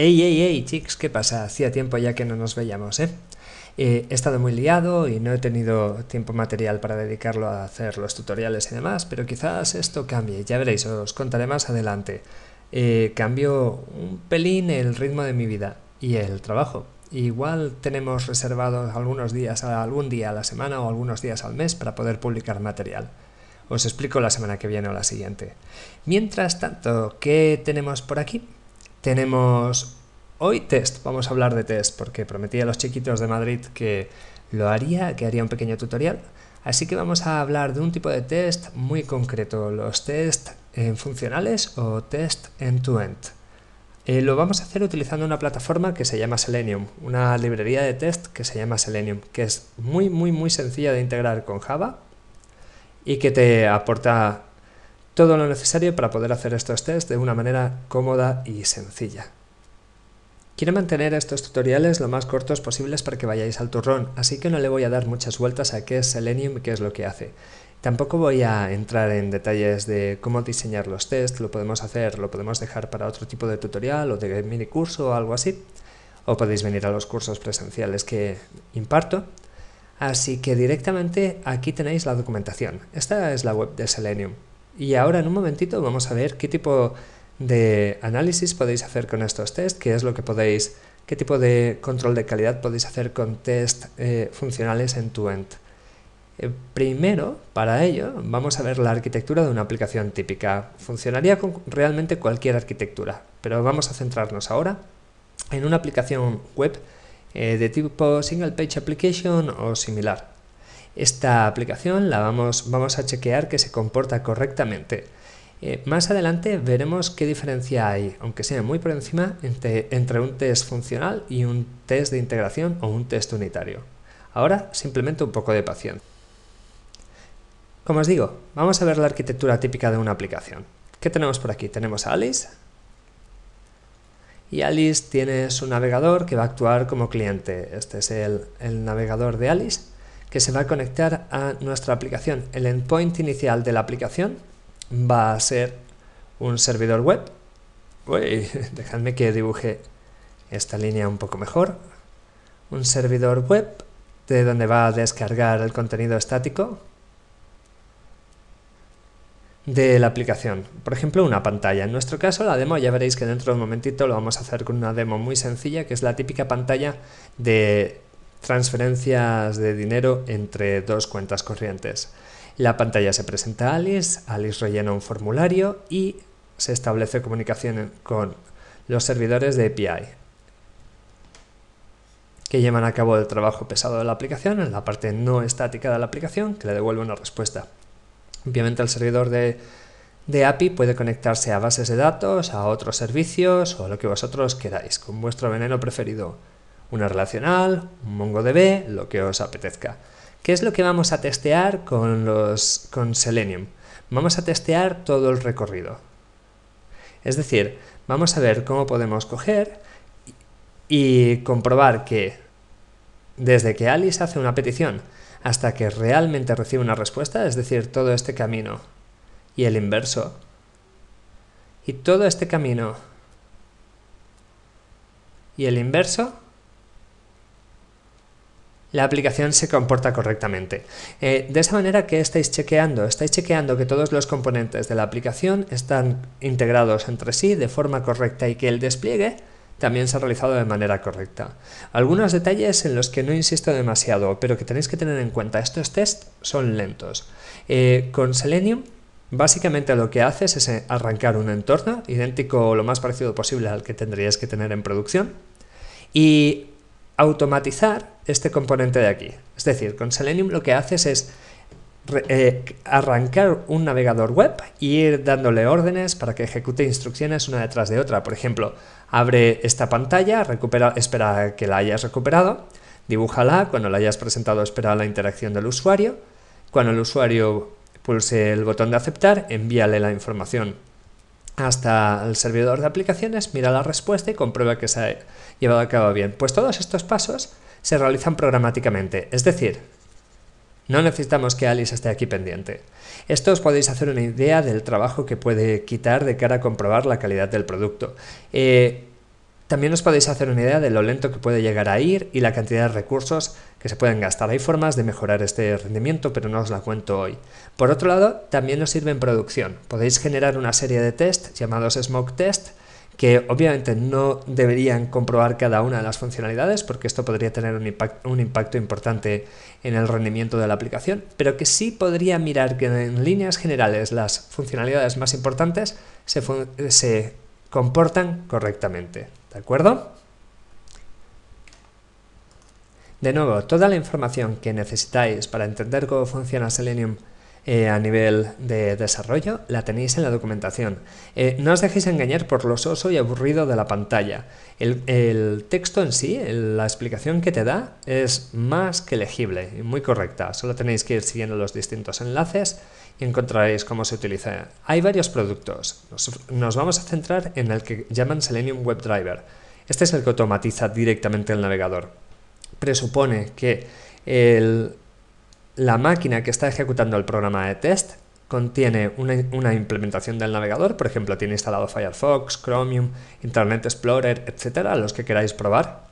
¡Ey, chicos! ¿Qué pasa? Hacía tiempo ya que no nos veíamos, ¿eh? He estado muy liado y no he tenido tiempo material para dedicarlo a hacer los tutoriales y demás, pero quizás esto cambie, ya veréis, os contaré más adelante. Cambio un pelín el ritmo de mi vida y el trabajo. Igual tenemos reservados algunos días, algún día a la semana o algunos días al mes para poder publicar material. Os explico la semana que viene o la siguiente. Mientras tanto, ¿qué tenemos por aquí? Tenemos hoy test, vamos a hablar de test porque prometí a los chiquitos de Madrid que lo haría, que haría un pequeño tutorial. Así que vamos a hablar de un tipo de test muy concreto, los test funcionales o test end-to-end. Lo vamos a hacer utilizando una plataforma que se llama Selenium, una librería de test que se llama Selenium, que es muy sencilla de integrar con Java y que te aporta todo lo necesario para poder hacer estos tests de una manera cómoda y sencilla. Quiero mantener estos tutoriales lo más cortos posibles para que vayáis al turrón, así que no le voy a dar muchas vueltas a qué es Selenium y qué es lo que hace. Tampoco voy a entrar en detalles de cómo diseñar los tests, lo podemos hacer, lo podemos dejar para otro tipo de tutorial o de mini curso o algo así, o podéis venir a los cursos presenciales que imparto. Así que directamente aquí tenéis la documentación, esta es la web de Selenium. Y ahora en un momentito vamos a ver qué tipo de análisis podéis hacer con estos tests, qué es lo que podéis, qué tipo de control de calidad podéis hacer con test funcionales end-to-end. Primero, para ello, vamos a ver la arquitectura de una aplicación típica. Funcionaría con realmente cualquier arquitectura, pero vamos a centrarnos ahora en una aplicación web de tipo Single Page Application o similar. Esta aplicación la vamos a chequear que se comporta correctamente. Más adelante veremos qué diferencia hay, aunque sea muy por encima, entre un test funcional y un test de integración o un test unitario. Ahora simplemente un poco de paciencia. Como os digo, vamos a ver la arquitectura típica de una aplicación. ¿Qué tenemos por aquí? Tenemos a Alice. Y Alice tiene su navegador que va a actuar como cliente. Este es el navegador de Alice que se va a conectar a nuestra aplicación. El endpoint inicial de la aplicación va a ser un servidor web. Uy, dejadme que dibuje esta línea un poco mejor. Un servidor web de donde va a descargar el contenido estático de la aplicación, por ejemplo una pantalla. En nuestro caso la demo, ya veréis que dentro de un momentito lo vamos a hacer con una demo muy sencilla, que es la típica pantalla de transferencias de dinero entre dos cuentas corrientes. La pantalla se presenta a Alice, Alice rellena un formulario y se establece comunicación con los servidores de API que llevan a cabo el trabajo pesado de la aplicación, en la parte no estática de la aplicación, que le devuelve una respuesta. Obviamente el servidor de API puede conectarse a bases de datos, a otros servicios o lo que vosotros queráis, con vuestro veneno preferido, una relacional, un MongoDB, lo que os apetezca. ¿Qué es lo que vamos a testear con Selenium? Vamos a testear todo el recorrido. Es decir, vamos a ver cómo podemos coger y comprobar que desde que Alice hace una petición hasta que realmente recibe una respuesta, es decir, todo este camino y el inverso, y todo este camino y el inverso, la aplicación se comporta correctamente. De esa manera, que estáis chequeando? Estáis chequeando que todos los componentes de la aplicación están integrados entre sí de forma correcta y que el despliegue también se ha realizado de manera correcta. Algunos detalles en los que no insisto demasiado, pero que tenéis que tener en cuenta. Estos tests son lentos. Con Selenium, básicamente lo que haces es arrancar un entorno idéntico o lo más parecido posible al que tendrías que tener en producción y automatizar este componente de aquí. Es decir, con Selenium lo que haces es arrancar un navegador web y ir dándole órdenes para que ejecute instrucciones una detrás de otra. Por ejemplo, abre esta pantalla, recupera, espera a que la hayas recuperado, dibújala, cuando la hayas presentado espera la interacción del usuario, cuando el usuario pulse el botón de aceptar, envíale la información hasta el servidor de aplicaciones, mira la respuesta y comprueba que se ha llevado a cabo bien. Pues todos estos pasos se realizan programáticamente, es decir, no necesitamos que Alice esté aquí pendiente. Esto os podéis hacer una idea del trabajo que puede quitar de cara a comprobar la calidad del producto. También os podéis hacer una idea de lo lento que puede llegar a ir y la cantidad de recursos que se pueden gastar. Hay formas de mejorar este rendimiento, pero no os la cuento hoy. Por otro lado, también os sirve en producción. Podéis generar una serie de tests llamados smoke test, que obviamente no deberían comprobar cada una de las funcionalidades porque esto podría tener un impacto importante en el rendimiento de la aplicación, pero que sí podría mirar que en líneas generales las funcionalidades más importantes se comportan correctamente. ¿De acuerdo? De nuevo, toda la información que necesitáis para entender cómo funciona Selenium a nivel de desarrollo la tenéis en la documentación. No os dejéis engañar por lo soso y aburrido de la pantalla. El texto en sí, la explicación que te da es más que legible y muy correcta. Solo tenéis que ir siguiendo los distintos enlaces y encontraréis cómo se utiliza. Hay varios productos. Nos vamos a centrar en el que llaman Selenium WebDriver. Este es el que automatiza directamente el navegador. Presupone que la máquina que está ejecutando el programa de test contiene una implementación del navegador, por ejemplo, tiene instalado Firefox, Chromium, Internet Explorer, etcétera, los que queráis probar,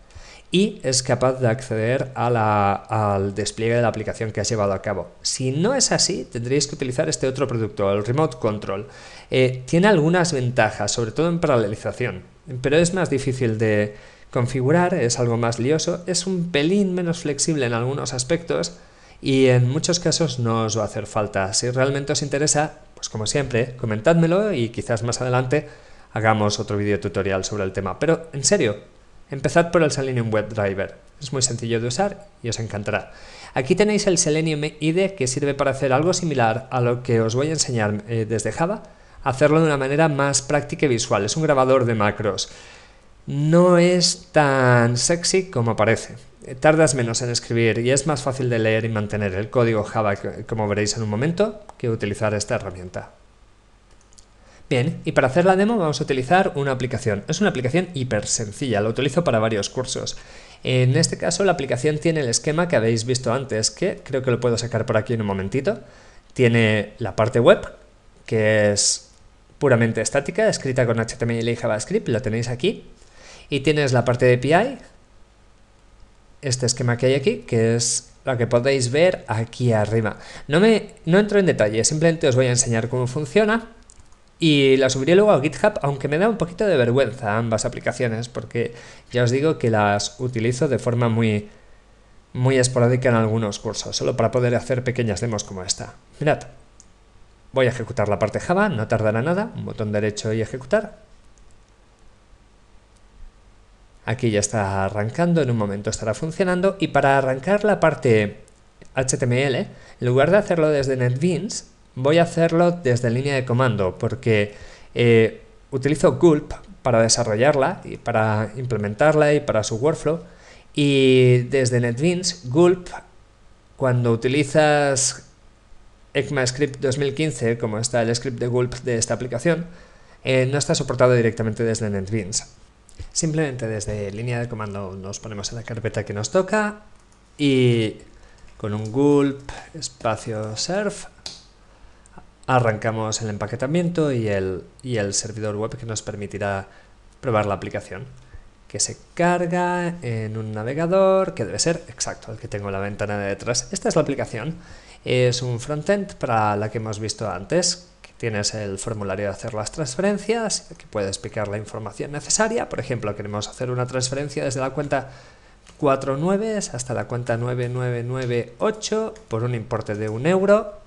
y es capaz de acceder a al despliegue de la aplicación que has llevado a cabo. Si no es así, tendréis que utilizar este otro producto, el Remote Control. Tiene algunas ventajas, sobre todo en paralelización, pero es más difícil de configurar, es algo más lioso, es un pelín menos flexible en algunos aspectos, y en muchos casos no os va a hacer falta. Si realmente os interesa, pues como siempre, comentádmelo y quizás más adelante hagamos otro vídeo tutorial sobre el tema. Pero en serio, empezad por el Selenium WebDriver. Es muy sencillo de usar y os encantará. Aquí tenéis el Selenium IDE que sirve para hacer algo similar a lo que os voy a enseñar desde Java, hacerlo de una manera más práctica y visual. Es un grabador de macros. No es tan sexy como parece. Tardas menos en escribir y es más fácil de leer y mantener el código Java, como veréis en un momento, que utilizar esta herramienta. Bien, y para hacer la demo vamos a utilizar una aplicación. Es una aplicación hiper sencilla, la utilizo para varios cursos. En este caso la aplicación tiene el esquema que habéis visto antes, que creo que lo puedo sacar por aquí en un momentito. Tiene la parte web, que es puramente estática, escrita con HTML y JavaScript, lo tenéis aquí. Y tienes la parte de API, este esquema que hay aquí, que es lo que podéis ver aquí arriba. No entro en detalle, simplemente os voy a enseñar cómo funciona y la subiré luego a GitHub, aunque me da un poquito de vergüenza ambas aplicaciones, porque ya os digo que las utilizo de forma muy, muy esporádica en algunos cursos, solo para poder hacer pequeñas demos como esta. Mirad, voy a ejecutar la parte Java, no tardará nada, un botón derecho y ejecutar. Aquí ya está arrancando, en un momento estará funcionando, y para arrancar la parte HTML, en lugar de hacerlo desde NetBeans, voy a hacerlo desde línea de comando, porque utilizo gulp para desarrollarla, y para implementarla y para su workflow, y desde NetBeans, gulp, cuando utilizas ECMAScript 2015, como está el script de gulp de esta aplicación, no está soportado directamente desde NetBeans. Simplemente desde línea de comando nos ponemos en la carpeta que nos toca y con un gulp espacio surf arrancamos el empaquetamiento y el servidor web que nos permitirá probar la aplicación, que se carga en un navegador que debe ser exacto el que tengo en la ventana de detrás. Esta es la aplicación, es un frontend para la que hemos visto antes. Tienes el formulario de hacer las transferencias, que puedes picar la información necesaria. Por ejemplo, queremos hacer una transferencia desde la cuenta 49 hasta la cuenta 9998 por un importe de €1.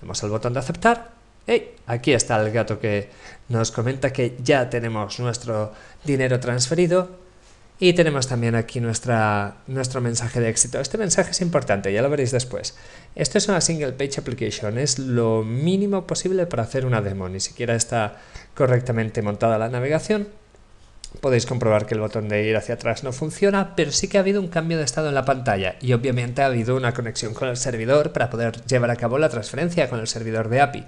Damos el botón de aceptar. ¡Hey! Aquí está el gato que nos comenta que ya tenemos nuestro dinero transferido. Y tenemos también aquí nuestro mensaje de éxito. Este mensaje es importante, ya lo veréis después. Esto es una single page application, es lo mínimo posible para hacer una demo. Ni siquiera está correctamente montada la navegación. Podéis comprobar que el botón de ir hacia atrás no funciona, pero sí que ha habido un cambio de estado en la pantalla. Y obviamente ha habido una conexión con el servidor para poder llevar a cabo la transferencia con el servidor de API.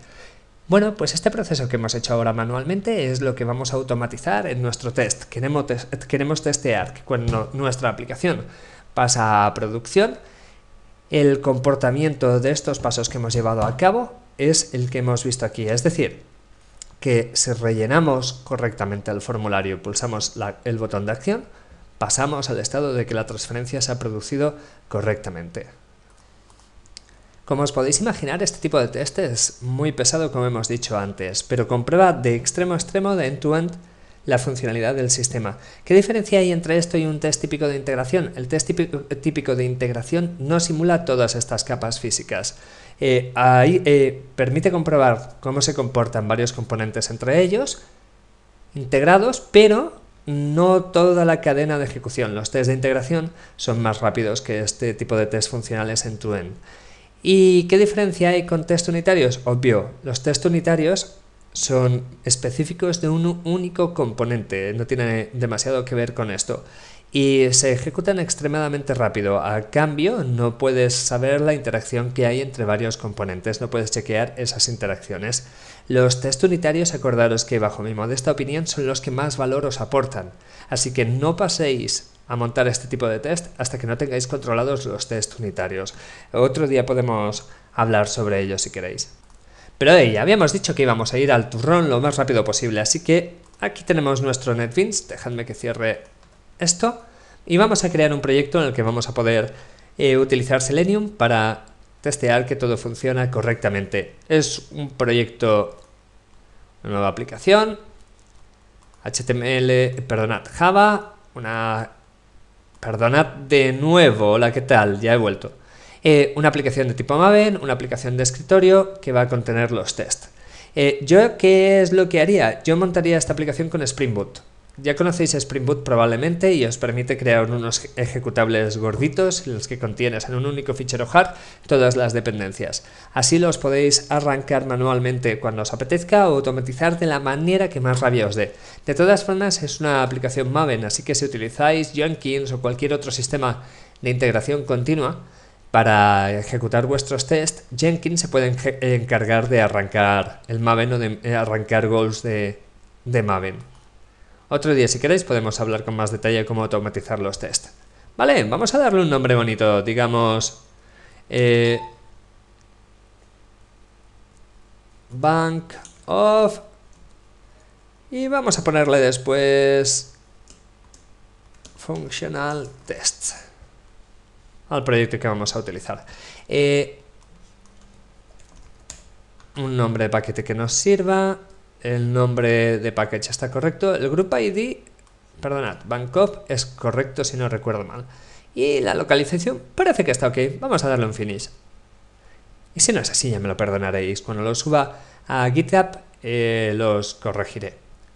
Bueno, pues este proceso que hemos hecho ahora manualmente es lo que vamos a automatizar en nuestro test. Queremos testear que cuando nuestra aplicación pasa a producción, el comportamiento de estos pasos que hemos llevado a cabo es el que hemos visto aquí. Es decir, que si rellenamos correctamente el formulario y pulsamos el botón de acción, pasamos al estado de que la transferencia se ha producido correctamente. Como os podéis imaginar, este tipo de test es muy pesado, como hemos dicho antes, pero comprueba de extremo a extremo, de end-to-end, la funcionalidad del sistema. ¿Qué diferencia hay entre esto y un test típico de integración? El test típico de integración no simula todas estas capas físicas. Permite comprobar cómo se comportan varios componentes entre ellos, integrados, pero no toda la cadena de ejecución. Los test de integración son más rápidos que este tipo de test funcionales end-to-end. ¿Y qué diferencia hay con test unitarios? Obvio, los test unitarios son específicos de un único componente, no tiene demasiado que ver con esto. Y se ejecutan extremadamente rápido. A cambio, no puedes saber la interacción que hay entre varios componentes, no puedes chequear esas interacciones. Los test unitarios, acordaros que bajo mi modesta opinión son los que más valor os aportan. Así que no paséis a montar este tipo de test hasta que no tengáis controlados los test unitarios. Otro día podemos hablar sobre ello si queréis. Pero ya habíamos dicho que íbamos a ir al turrón lo más rápido posible, así que aquí tenemos nuestro NetBeans. Dejadme que cierre esto y vamos a crear un proyecto en el que vamos a poder utilizar Selenium para testear que todo funciona correctamente. Es un proyecto, una nueva aplicación, HTML, perdonad, Java, una... Perdonad de nuevo, hola, ¿qué tal? Ya he vuelto. Una aplicación de tipo Maven, una aplicación de escritorio que va a contener los test. ¿Yo qué es lo que haría? Yo montaría esta aplicación con Spring Boot. Ya conocéis Spring Boot probablemente y os permite crear unos ejecutables gorditos en los que contienes en un único fichero jar todas las dependencias. Así los podéis arrancar manualmente cuando os apetezca o automatizar de la manera que más rabia os dé. De todas formas, es una aplicación Maven, así que si utilizáis Jenkins o cualquier otro sistema de integración continua para ejecutar vuestros test, Jenkins se puede encargar de arrancar el Maven o de arrancar goals de Maven. Otro día, si queréis, podemos hablar con más detalle cómo automatizar los test. Vale, vamos a darle un nombre bonito, digamos... Bank of... Y vamos a ponerle después... Functional Test. Al proyecto que vamos a utilizar. Un nombre de paquete que nos sirva... El nombre de package está correcto. El group ID, perdonad, Bankoff es correcto si no recuerdo mal. Y la localización parece que está ok. Vamos a darle un finish. Y si no es así, ya me lo perdonaréis. Cuando lo suba a GitHub, los corregiré.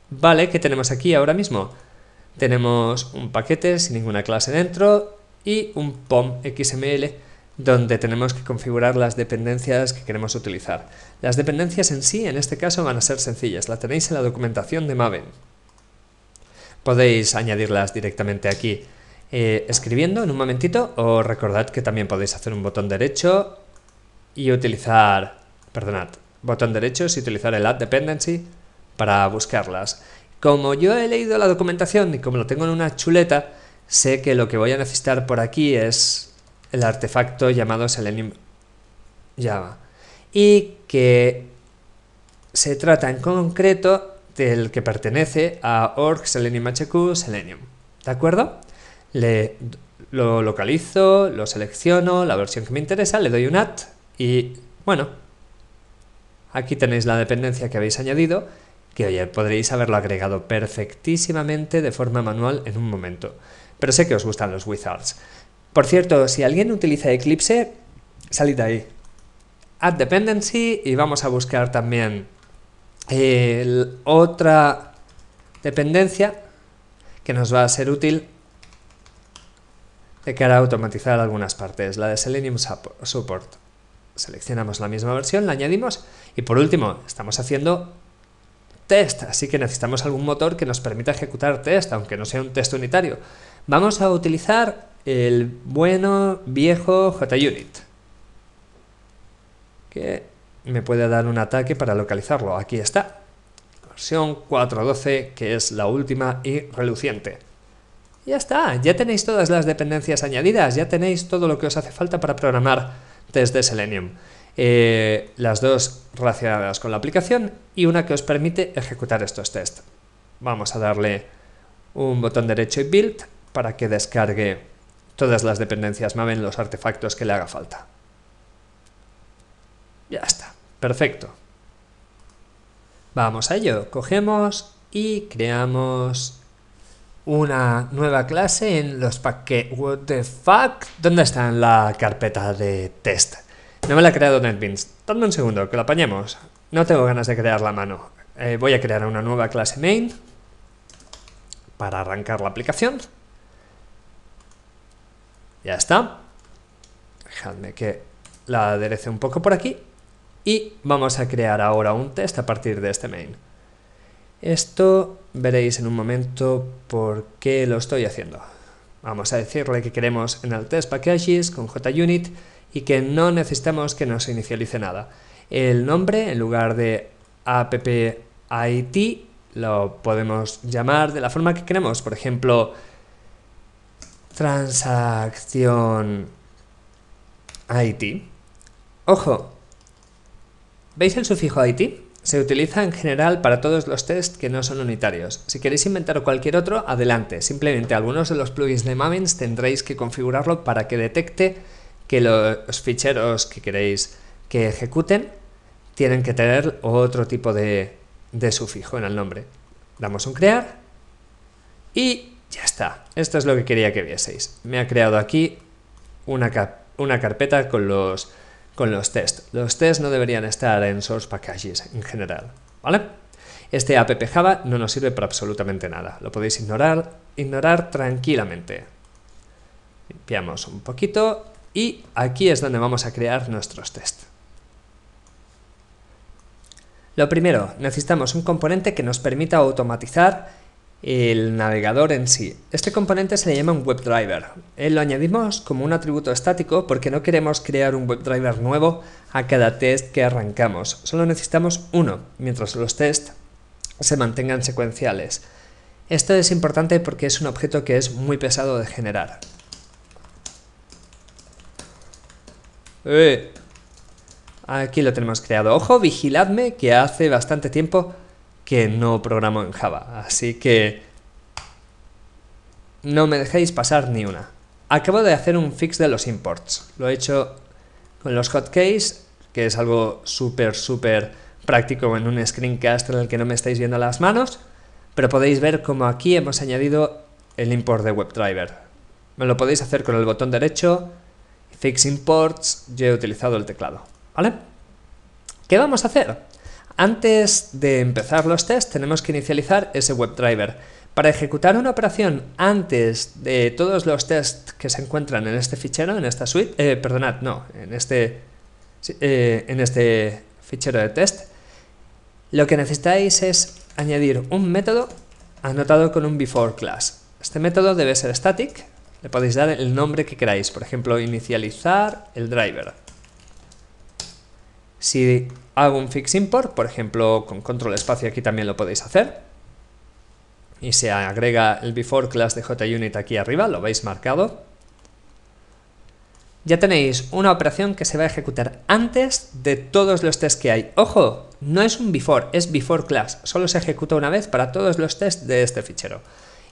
Vale, ¿qué tenemos aquí ahora mismo? Tenemos un paquete sin ninguna clase dentro y un POM XML donde tenemos que configurar las dependencias que queremos utilizar. Las dependencias en sí, en este caso, van a ser sencillas. La tenéis en la documentación de Maven. Podéis añadirlas directamente aquí escribiendo en un momentito, o recordad que también podéis hacer un botón derecho y utilizar, perdonad, botón derecho y utilizar el Add Dependency para buscarlas. Como yo he leído la documentación y como lo tengo en una chuleta, sé que lo que voy a necesitar por aquí es... el artefacto llamado Selenium Java y que se trata en concreto del que pertenece a org selenium hq selenium, ¿de acuerdo? Lo localizo, lo selecciono, la versión que me interesa, le doy un add y bueno, aquí tenéis la dependencia que habéis añadido, que oye, podréis haberlo agregado perfectísimamente de forma manual en un momento, pero sé que os gustan los wizards. Por cierto, si alguien utiliza Eclipse, salid de ahí. Add Dependency y vamos a buscar también otra dependencia que nos va a ser útil de cara a automatizar algunas partes, la de Selenium Support. Seleccionamos la misma versión, la añadimos y por último estamos haciendo test, así que necesitamos algún motor que nos permita ejecutar test, aunque no sea un test unitario. Vamos a utilizar el bueno viejo JUnit, que me puede dar un ataque para localizarlo. Aquí está, versión 4.12, que es la última y reluciente. Ya está, ya tenéis todas las dependencias añadidas, ya tenéis todo lo que os hace falta para programar desde Selenium. las dos relacionadas con la aplicación y una que os permite ejecutar estos tests. Vamos a darle un botón derecho y build para que descargue todas las dependencias Maven, los artefactos que le haga falta. Ya está, perfecto. Vamos a ello, cogemos y creamos una nueva clase en los paquetes. What the fuck? ¿Dónde está? En la carpeta de test. No me la ha creado NetBeans. Dame un segundo, que la apañemos. No tengo ganas de crear la mano. Voy a crear una nueva clase main para arrancar la aplicación. Ya está. Dejadme que la aderece un poco por aquí. Y vamos a crear ahora un test a partir de este main. Esto veréis en un momento por qué lo estoy haciendo. Vamos a decirle que queremos en el test packages con JUnit y que no necesitamos que nos inicialice nada. El nombre, en lugar de app-it, lo podemos llamar de la forma que queremos. Por ejemplo, transacción IT. Ojo, ¿veis el sufijo IT? Se utiliza en general para todos los tests que no son unitarios. Si queréis inventar cualquier otro, adelante. Simplemente algunos de los plugins de Maven tendréis que configurarlo para que detecte que los ficheros que queréis que ejecuten tienen que tener otro tipo de sufijo en el nombre. Damos un crear y ya está. Esto es lo que quería que vieseis. Me ha creado aquí una carpeta con los tests. Los tests no deberían estar en source packages en general, ¿vale? Este app java no nos sirve para absolutamente nada. Lo podéis ignorar tranquilamente. Limpiamos un poquito y aquí es donde vamos a crear nuestros tests. Lo primero, necesitamos un componente que nos permita automatizar el navegador en sí. Este componente se le llama un WebDriver. Lo añadimos como un atributo estático porque no queremos crear un WebDriver nuevo a cada test que arrancamos. Solo necesitamos uno, mientras los tests se mantengan secuenciales. Esto es importante porque es un objeto que es muy pesado de generar. Aquí lo tenemos creado. Ojo, vigiladme, que hace bastante tiempo que no programo en Java, así que no me dejéis pasar ni una. Acabo de hacer un fix de los imports, lo he hecho con los hotkeys, que es algo súper práctico en un screencast en el que no me estáis viendo las manos, pero podéis ver como aquí hemos añadido el import de WebDriver. Lo podéis hacer con el botón derecho, fix imports, yo he utilizado el teclado, ¿vale? ¿Qué vamos a hacer? Antes de empezar los tests tenemos que inicializar ese WebDriver. Para ejecutar una operación antes de todos los tests que se encuentran en este fichero, en esta suite, en este fichero de test, lo que necesitáis es añadir un método anotado con un before class. Este método debe ser static, le podéis dar el nombre que queráis, por ejemplo, inicializar el driver. Si hago un fix import, por ejemplo, con control espacio aquí también lo podéis hacer. Y se agrega el before class de JUnit aquí arriba, lo veis marcado. Ya tenéis una operación que se va a ejecutar antes de todos los tests que hay. ¡Ojo! No es un before, es before class. Solo se ejecuta una vez para todos los tests de este fichero.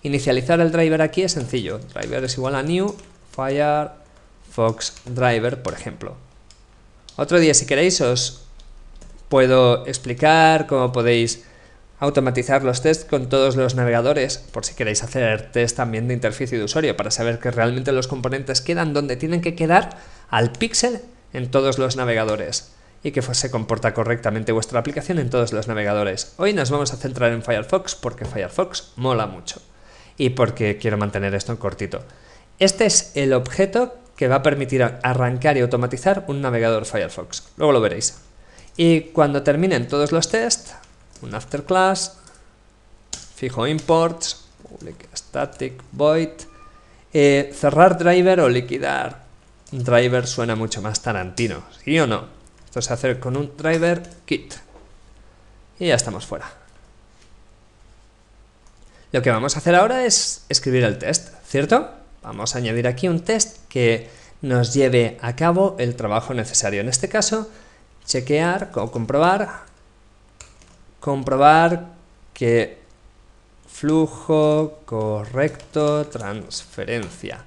Inicializar el driver aquí es sencillo. Driver es igual a new Firefox driver, por ejemplo. Otro día, si queréis, os puedo explicar cómo podéis automatizar los tests con todos los navegadores, por si queréis hacer test también de interfaz y de usuario, para saber que realmente los componentes quedan donde tienen que quedar al píxel en todos los navegadores y que se comporta correctamente vuestra aplicación en todos los navegadores. Hoy nos vamos a centrar en Firefox porque Firefox mola mucho y porque quiero mantener esto en cortito. Este es el objeto que va a permitir arrancar y automatizar un navegador Firefox. Luego lo veréis. Y cuando terminen todos los tests, un after class, fijo imports, public static void, cerrar driver o liquidar driver suena mucho más Tarantino, ¿sí o no? Esto se hace con un driver kit. Y ya estamos fuera. Lo que vamos a hacer ahora es escribir el test, ¿cierto? Vamos a añadir aquí un test que nos lleve a cabo el trabajo necesario. En este caso chequear o comprobar que flujo correcto transferencia.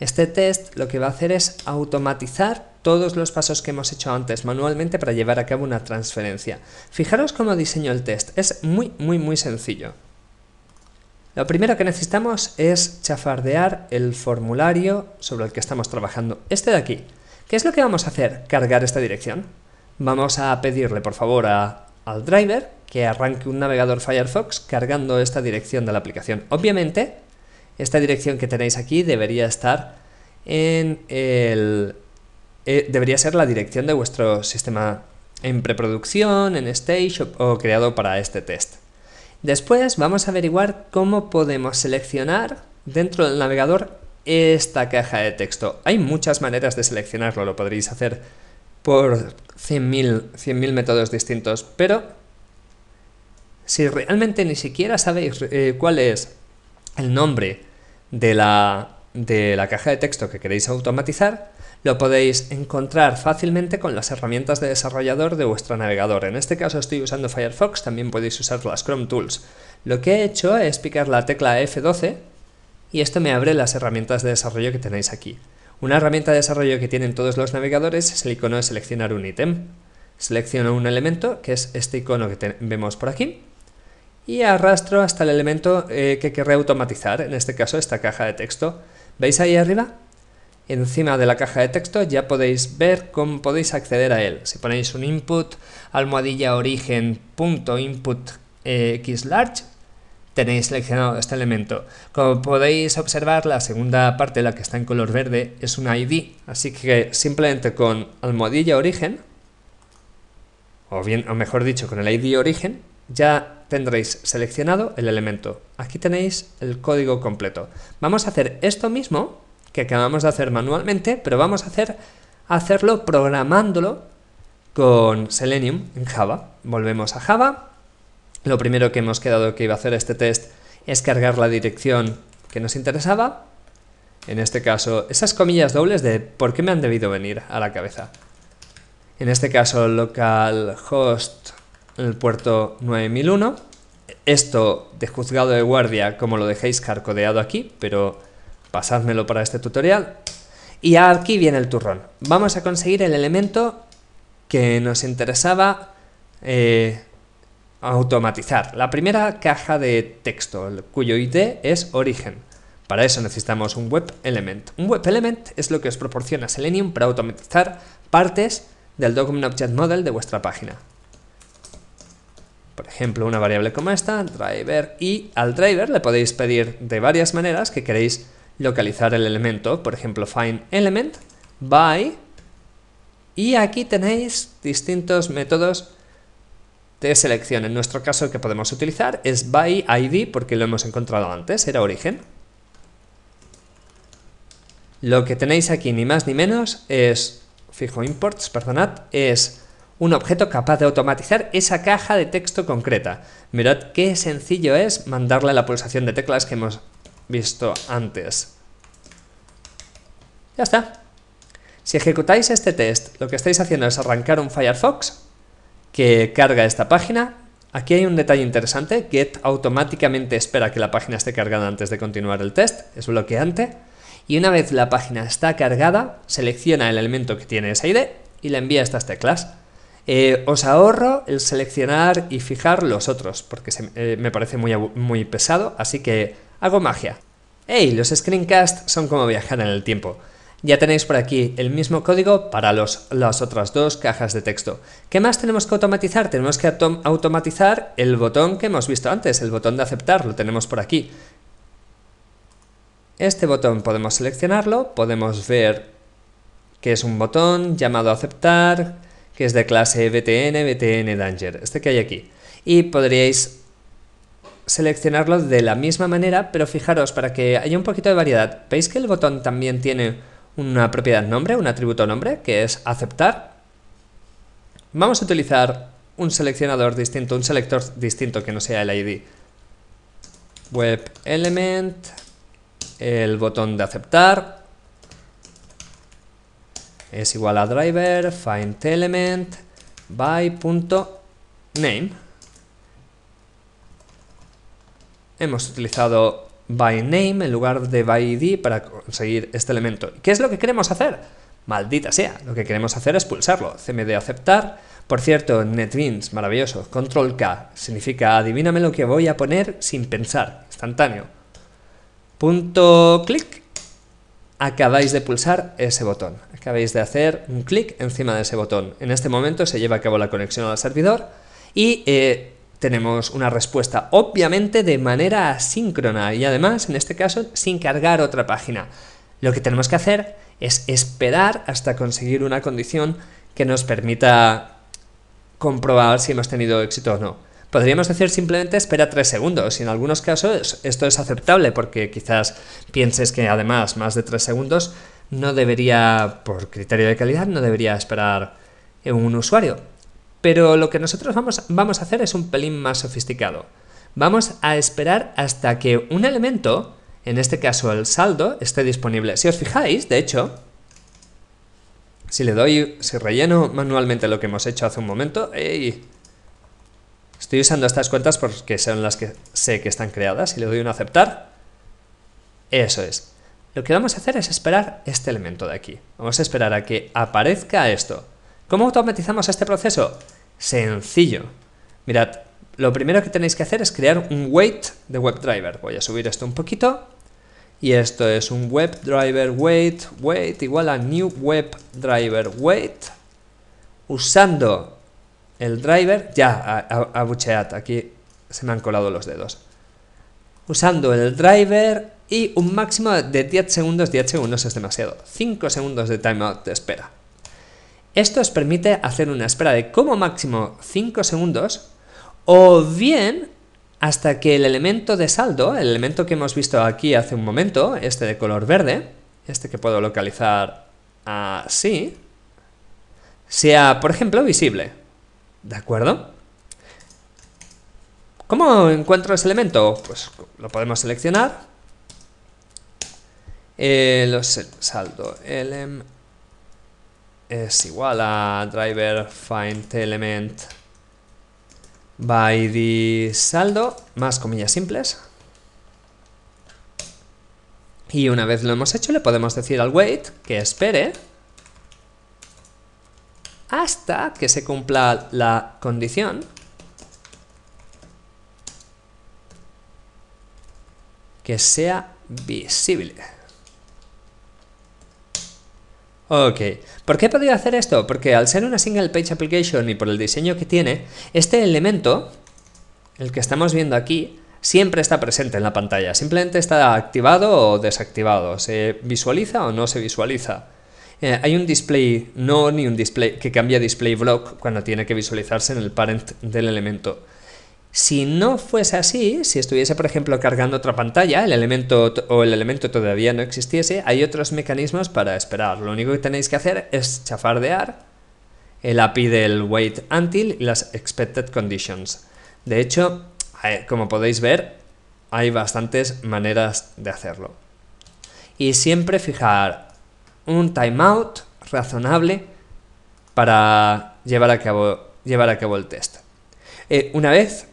Este test lo que va a hacer es automatizar todos los pasos que hemos hecho antes manualmente para llevar a cabo una transferencia. Fijaros cómo diseño el test, es muy sencillo. Lo primero que necesitamos es chafardear el formulario sobre el que estamos trabajando, este de aquí. ¿Qué es lo que vamos a hacer? Cargar esta dirección. Vamos a pedirle por favor al driver que arranque un navegador Firefox cargando esta dirección de la aplicación. Obviamente, esta dirección que tenéis aquí debería estar en el... debería ser la dirección de vuestro sistema en preproducción, en stage o creado para este test. Después vamos a averiguar cómo podemos seleccionar dentro del navegador esta caja de texto. Hay muchas maneras de seleccionarlo, lo podréis hacer por 100.000 métodos distintos, pero si realmente ni siquiera sabéis cuál es el nombre de la caja de texto que queréis automatizar, lo podéis encontrar fácilmente con las herramientas de desarrollador de vuestro navegador. En este caso estoy usando Firefox, también podéis usar las Chrome Tools. Lo que he hecho es picar la tecla F12 y esto me abre las herramientas de desarrollo que tenéis aquí. Una herramienta de desarrollo que tienen todos los navegadores es el icono de seleccionar un ítem. Selecciono un elemento, que es este icono que vemos por aquí, y arrastro hasta el elemento que querré automatizar, en este caso esta caja de texto. ¿Veis ahí arriba? Encima de la caja de texto ya podéis ver cómo podéis acceder a él. Si ponéis un input, /origin.input xlarge, tenéis seleccionado este elemento. Como podéis observar, la segunda parte, la que está en color verde, es una ID. Así que simplemente con /origin, o mejor dicho, con el ID origen, ya tendréis seleccionado el elemento. Aquí tenéis el código completo. Vamos a hacer esto mismo que acabamos de hacer manualmente, pero vamos a hacerlo programándolo con Selenium en Java. Volvemos a Java. Lo primero que hemos quedado que iba a hacer este test es cargar la dirección que nos interesaba. En este caso, esas comillas dobles de por qué me han debido venir a la cabeza. En este caso, localhost, el puerto 9001. Esto de juzgado de guardia, como lo dejéis carcodeado aquí, pero pasádmelo para este tutorial. Y aquí viene el turrón. Vamos a conseguir el elemento que nos interesaba automatizar. La primera caja de texto, cuyo ID es origen. Para eso necesitamos un web element. Un web element es lo que os proporciona Selenium para automatizar partes del document object model de vuestra página. Por ejemplo, una variable como esta, driver, y al driver le podéis pedir de varias maneras que queréis localizar el elemento, por ejemplo find element, by, y aquí tenéis distintos métodos de selección. En nuestro caso el que podemos utilizar es by id porque lo hemos encontrado antes, era origen. Lo que tenéis aquí ni más ni menos es, fijo imports, perdonad, es un objeto capaz de automatizar esa caja de texto concreta. Mirad qué sencillo es mandarle la pulsación de teclas que hemos visto antes. Ya está. Si ejecutáis este test, lo que estáis haciendo es arrancar un Firefox que carga esta página. Aquí hay un detalle interesante: get automáticamente espera que la página esté cargada antes de continuar el test, es bloqueante, y una vez la página está cargada, selecciona el elemento que tiene esa ID y le envía estas teclas. Os ahorro el seleccionar y fijar los otros porque me parece muy pesado, así que hago magia. ¡Hey! Los screencasts son como viajar en el tiempo. Ya tenéis por aquí el mismo código para las otras dos cajas de texto. ¿Qué más tenemos que automatizar? Tenemos que automatizar el botón que hemos visto antes, el botón de aceptar, lo tenemos por aquí. Este botón podemos seleccionarlo, podemos ver que es un botón llamado aceptar, que es de clase btn, btn danger, este que hay aquí. Y podríais seleccionarlo de la misma manera, pero fijaros para que haya un poquito de variedad. ¿Veis que el botón también tiene una propiedad nombre, un atributo nombre, que es aceptar? Vamos a utilizar un seleccionador distinto, un selector distinto que no sea el ID. Web element, el botón de aceptar, es igual a driver find element by.name. Hemos utilizado by name en lugar de by id para conseguir este elemento. ¿Qué es lo que queremos hacer? Maldita sea, lo que queremos hacer es pulsarlo. Cmd aceptar. Por cierto, NetBeans, maravilloso. Control K significa adivíname lo que voy a poner sin pensar, instantáneo. Punto clic. Acabáis de pulsar ese botón. Acabáis de hacer un clic encima de ese botón. En este momento se lleva a cabo la conexión al servidor y tenemos una respuesta, obviamente de manera asíncrona y además, en este caso, sin cargar otra página. Lo que tenemos que hacer es esperar hasta conseguir una condición que nos permita comprobar si hemos tenido éxito o no. Podríamos decir simplemente espera 3 segundos y en algunos casos esto es aceptable porque quizás pienses que además más de 3 segundos no debería, por criterio de calidad, no debería esperar un usuario. Pero lo que nosotros vamos a hacer es un pelín más sofisticado. Vamos a esperar hasta que un elemento, en este caso el saldo, esté disponible. Si os fijáis, de hecho, si relleno manualmente lo que hemos hecho hace un momento, ¡ey! Estoy usando estas cuentas porque son las que sé que están creadas. Si le doy un aceptar, eso es. Lo que vamos a hacer es esperar este elemento de aquí. Vamos a esperar a que aparezca esto. ¿Cómo automatizamos este proceso? Sencillo. Mirad, lo primero que tenéis que hacer es crear un wait de WebDriver. Voy a subir esto un poquito. Y esto es un WebDriver wait igual a new WebDriver wait. Usando el driver, ya abuchead, aquí se me han colado los dedos. Usando el driver y un máximo de 10 segundos, 10 segundos es demasiado. 5 segundos de timeout de espera. Esto os permite hacer una espera de como máximo 5 segundos o bien hasta que el elemento de saldo, el elemento que hemos visto aquí hace un momento, este de color verde, este que puedo localizar así, sea, por ejemplo, visible. ¿De acuerdo? ¿Cómo encuentro ese elemento? Pues lo podemos seleccionar. Saldo element es igual a driver find element by id saldo más comillas simples y una vez lo hemos hecho le podemos decir al wait que espere hasta que se cumpla la condición que sea visible. Ok, ¿por qué he podido hacer esto? Porque al ser una single page application y por el diseño que tiene, este elemento, el que estamos viendo aquí, siempre está presente en la pantalla. Simplemente está activado o desactivado, se visualiza o no se visualiza. Hay un display none y un display que cambia display block cuando tiene que visualizarse en el parent del elemento. Si no fuese así, si estuviese por ejemplo cargando otra pantalla, el elemento todavía no existiese, hay otros mecanismos para esperar. Lo único que tenéis que hacer es chafardear el API del wait until y las expected conditions. De hecho, como podéis ver, hay bastantes maneras de hacerlo. Y siempre fijar un timeout razonable para llevar a cabo el test. Una vez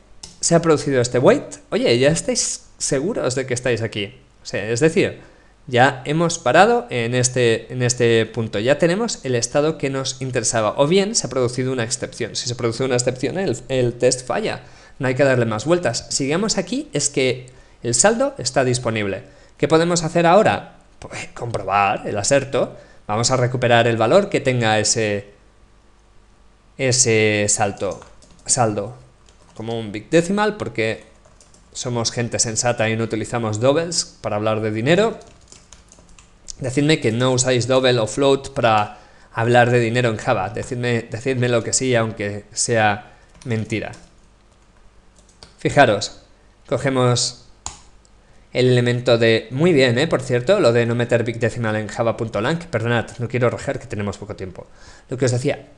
se ha producido este wait, oye, ya estáis seguros de que estáis aquí. O sea, es decir, ya hemos parado en este punto, ya tenemos el estado que nos interesaba. O bien se ha producido una excepción. Si se produce una excepción, el test falla. No hay que darle más vueltas. Si llegamos aquí, es que el saldo está disponible. ¿Qué podemos hacer ahora? Pues comprobar el aserto. Vamos a recuperar el valor que tenga ese saldo. Como un BigDecimal, porque somos gente sensata y no utilizamos doubles para hablar de dinero. Decidme que no usáis double o float para hablar de dinero en Java. Decidme lo que sí, aunque sea mentira. Fijaros, cogemos el elemento de... Muy bien, por cierto, lo de no meter BigDecimal en java.lang. Perdonad, no quiero rajar que tenemos poco tiempo. Lo que os decía...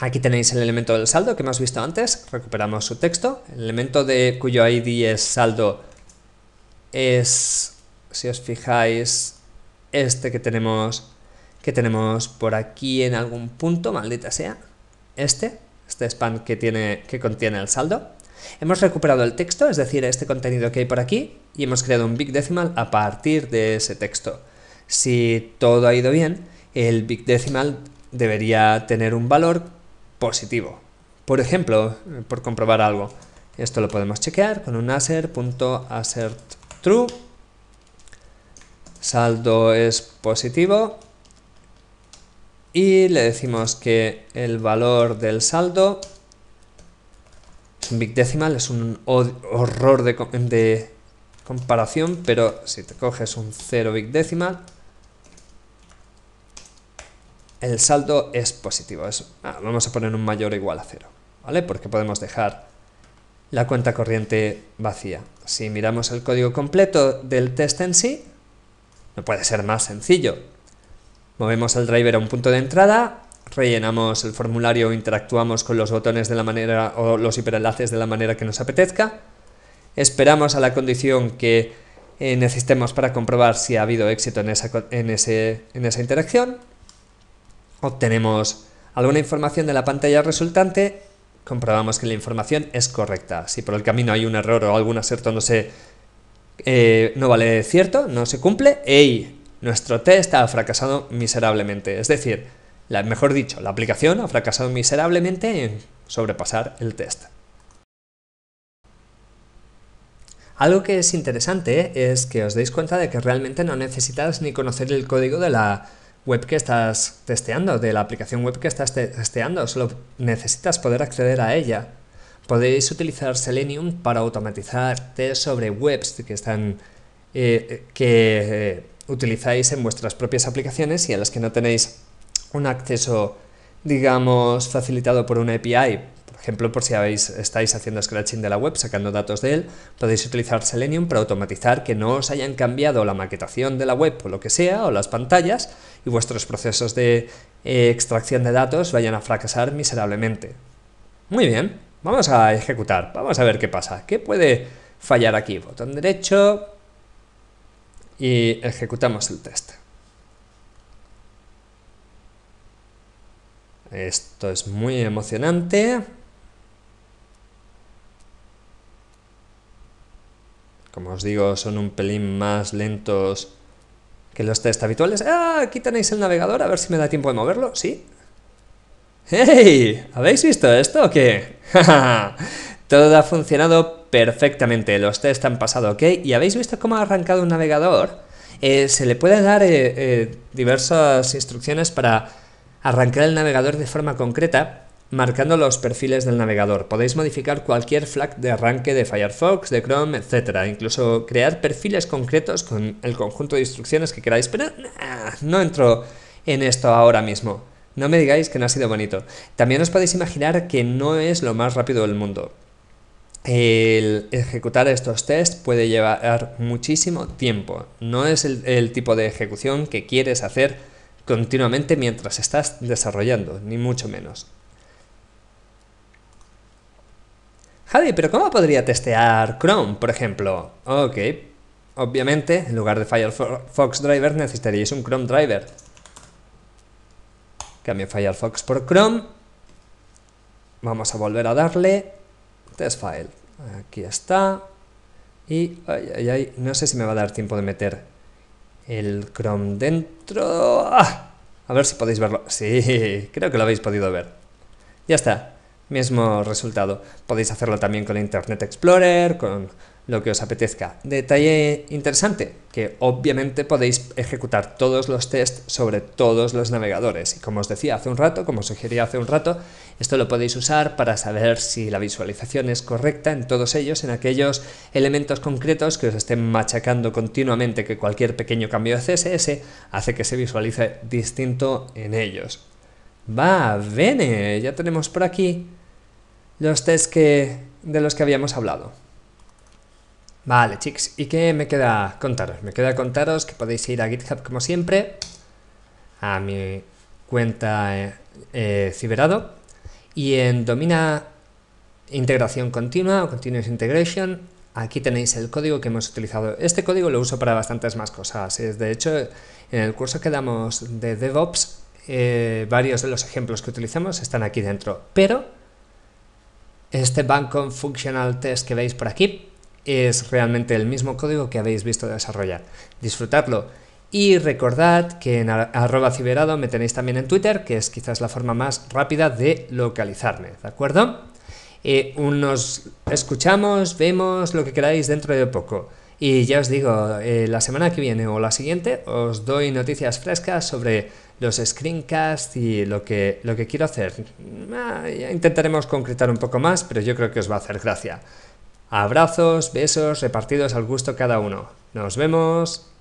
Aquí tenéis el elemento del saldo que hemos visto antes, recuperamos su texto, el elemento de cuyo ID es saldo es, si os fijáis, este que tenemos que tenemos por aquí en algún punto, maldita sea, este span que contiene el saldo. Hemos recuperado el texto, es decir, este contenido que hay por aquí, y hemos creado un BigDecimal a partir de ese texto. Si todo ha ido bien, el BigDecimal debería tener un valor positivo. Por ejemplo, por comprobar algo, esto lo podemos chequear con un assert.assert_true, saldo es positivo, y le decimos que el valor del saldo es un BigDecimal, es un horror de comparación, pero si te coges un 0 BigDecimal, el saldo es positivo. Vamos a poner un mayor o igual a 0, ¿vale? Porque podemos dejar la cuenta corriente vacía. Si miramos el código completo del test en sí, no puede ser más sencillo. Movemos el driver a un punto de entrada, rellenamos el formulario, interactuamos con los botones de la manera o los hiperenlaces de la manera que nos apetezca, esperamos a la condición que necesitemos para comprobar si ha habido éxito en esa interacción, obtenemos alguna información de la pantalla resultante, comprobamos que la información es correcta. Si por el camino hay un error o algún acierto no vale cierto, no se cumple, ¡ey! Nuestro test ha fracasado miserablemente, es decir, mejor dicho, la aplicación ha fracasado miserablemente en sobrepasar el test. Algo que es interesante es que os deis cuenta de que realmente no necesitas ni conocer el código de la web que estás testeando, de la aplicación web que estás testeando, solo necesitas poder acceder a ella. Podéis utilizar Selenium para automatizar test sobre webs que utilizáis en vuestras propias aplicaciones y a las que no tenéis un acceso, digamos, facilitado por una API. Por ejemplo, por si estáis haciendo scratching de la web, sacando datos de él, podéis utilizar Selenium para automatizar que no os hayan cambiado la maquetación de la web o lo que sea, o las pantallas, y vuestros procesos de extracción de datos vayan a fracasar miserablemente. Muy bien, vamos a ejecutar, vamos a ver qué pasa. ¿Qué puede fallar aquí? Botón derecho y ejecutamos el test. Esto es muy emocionante. Como os digo, son un pelín más lentos que los test habituales. ¡Ah! Aquí tenéis el navegador, a ver si me da tiempo de moverlo. ¿Sí? ¡Hey! ¿Habéis visto esto o qué? Todo ha funcionado perfectamente. Los test han pasado, ¿ok? ¿Y habéis visto cómo ha arrancado un navegador? Se le puede dar diversas instrucciones para arrancar el navegador de forma concreta, marcando los perfiles del navegador. Podéis modificar cualquier flag de arranque de Firefox, de Chrome, etc. Incluso crear perfiles concretos con el conjunto de instrucciones que queráis. Pero no entro en esto ahora mismo. No me digáis que no ha sido bonito. También os podéis imaginar que no es lo más rápido del mundo. El ejecutar estos tests puede llevar muchísimo tiempo. No es el tipo de ejecución que quieres hacer continuamente mientras estás desarrollando, ni mucho menos. Javi, ¿pero cómo podría testear Chrome, por ejemplo? Ok, obviamente, en lugar de Firefox Driver necesitaríais un Chrome Driver. Cambio Firefox por Chrome. Vamos a volver a darle Test File. Aquí está. Y no sé si me va a dar tiempo de meter el Chrome dentro. ¡Ah! A ver si podéis verlo. Sí, creo que lo habéis podido ver. Ya está, mismo resultado. Podéis hacerlo también con Internet Explorer, con lo que os apetezca. Detalle interesante, que obviamente podéis ejecutar todos los tests sobre todos los navegadores. Y como os decía hace un rato, como os sugería hace un rato, esto lo podéis usar para saber si la visualización es correcta en todos ellos, en aquellos elementos concretos que os estén machacando continuamente, que cualquier pequeño cambio de CSS hace que se visualice distinto en ellos. ¡Va, bene! Ya tenemos por aquí los tests de los que habíamos hablado. Vale, chicos, ¿y qué me queda contaros? Me queda contaros que podéis ir a GitHub como siempre, a mi cuenta ciberado, y en domina integración continua o continuous integration Aquí tenéis el código que hemos utilizado. Este código lo uso para bastantes más cosas. De hecho, en el curso que damos de DevOps, varios de los ejemplos que utilizamos están aquí dentro. Pero este Bancon Functional Test que veis por aquí es realmente el mismo código que habéis visto desarrollar. Disfrutadlo. Y recordad que en @ciberado me tenéis también en Twitter, que es quizás la forma más rápida de localizarme, ¿de acuerdo? Nos escuchamos, vemos lo que queráis dentro de poco. Y ya os digo, la semana que viene o la siguiente os doy noticias frescas sobre los screencasts y lo que quiero hacer. Ya intentaremos concretar un poco más, pero yo creo que os va a hacer gracia. Abrazos, besos, repartidos al gusto cada uno. ¡Nos vemos!